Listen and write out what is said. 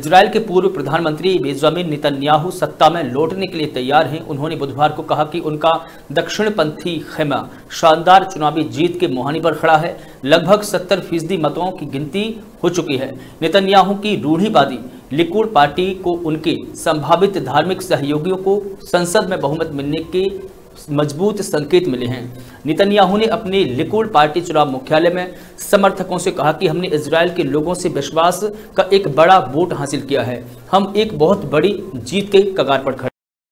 Israel के पूर्व प्रधानमंत्री बेंजामिन नेतन्याहू सत्ता में लौटने के लिए तैयार हैं। उन्होंने बुधवार को कहा कि उनका दक्षिणपंथी खेमा शानदार चुनावी जीत के मुहाने पर खड़ा है। लगभग 70% मतों की गिनती हो चुकी है। नेतन्याहू की रूढ़िवादी लिकुड पार्टी को उनके संभावित धार्मिक सहयोगियों को संसद में बहुमत मिलने के मजबूत संकेत मिले हैं। नेतन्याहू ने अपने लिकुड पार्टी चुनाव मुख्यालय में समर्थकों से कहा कि हमने इजरायल के लोगों से विश्वास का एक बड़ा वोट हासिल किया है। हम एक बहुत बड़ी जीत के कगार पर खड़े हैं।